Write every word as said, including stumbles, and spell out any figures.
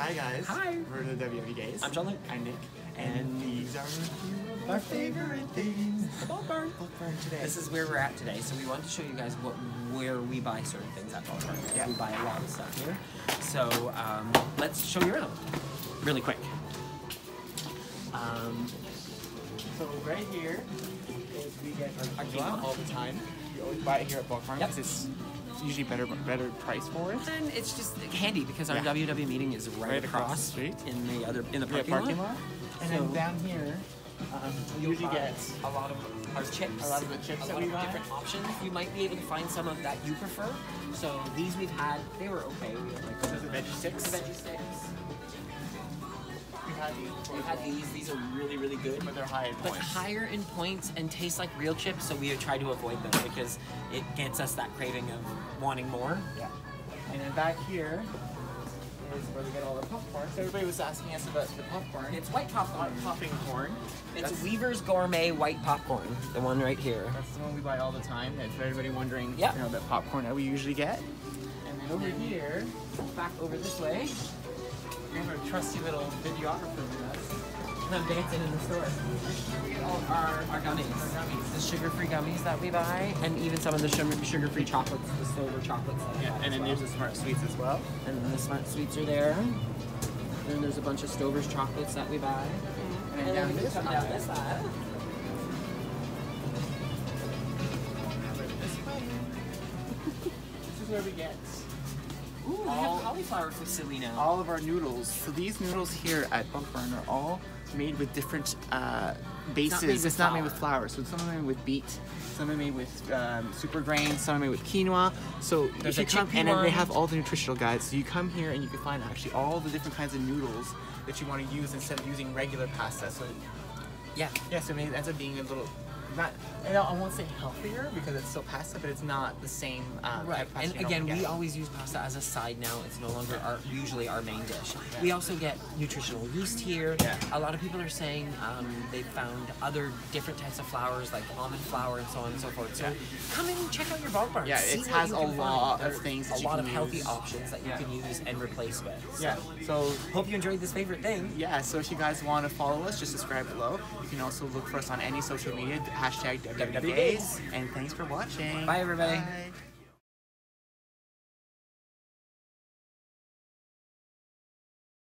Hi guys. Hi. We're the W W Gays. I'm John Luke. I'm Nick. And, and these are our favorite things. The Bulk Barn. Bulk Barn today. This is where we're at today. So we want to show you guys what where we buy certain things at Bulk Barn. Yeah. We buy a lot of stuff here. So um, let's show you around really quick. Um, so right here is we get our quinoa all the time. We always buy it here at Bulk Barn because yep. it's usually better better price for it. And it's just handy because our yeah. W W meeting is right, right across, across the street in the other in the parking, yeah, parking lot. lot. And so then down here, um, you usually get a lot of our chips. A lot of the chips that we buy. Different options. You might be able to find some of that you prefer. So these we've had, they were okay. We had like those are veggie sticks. Veggie sticks. We've had these. These are really, really good. But they're high in points. But higher in points and taste like real chips, so we try to avoid them because it gets us that craving of wanting more. Yeah. And then back here is where we get all the popcorn. So everybody was asking us about the popcorn. It's white popcorn. White popping corn. It's That's Weaver's Gourmet white popcorn. The one right here. That's the one we buy all the time. If everybody wondering, yep. you know, the popcorn that we usually get. And then over and here, back over this way. We have a trusty little videographer with us. And I'm dancing in the store. We get all of our, our gummies. Our gummies. The sugar-free gummies that we buy, and even some of the sugar-free chocolates, the silver chocolates that yeah, I And then well. there's the Smart Sweets as well. And then the Smart Sweets are there. And then there's a bunch of Stover's chocolates that we buy. Mm-hmm. And, and then, then we come down this aisle. This is where we get... Ooh, we all, have cauliflower fusilli now. All of our noodles. So these noodles here at Bulk Barn are all made with different uh, bases. It's, not made, it's not made with flour. So some are made with beet, some are made with um, super grain, some are made with quinoa. So there's you a come and then they have all the nutritional guides. So you come here and you can find actually all the different kinds of noodles that you want to use instead of using regular pasta. So yeah, yeah. So I mean, it ends up being a little. Not, I, I won't say healthier because it's still pasta, but it's not the same. Um, right. And again, we always use pasta as a side now. It's no longer our, usually our main dish. Yeah. We also get nutritional yeast here. Yeah. A lot of people are saying um, they found other different types of flours like almond flour and so on and so forth. So yeah. come and check out your Bulk Barn. Yeah, it has a lot of things. That a you lot can of healthy use. options that you yeah. can use and replace with. So. Yeah. So hope you enjoyed this favorite thing. Yeah. So if you guys want to follow us, just subscribe below. You can also look for us on any social media. Hashtag W W Gays, and thanks for watching. Bye everybody. Bye.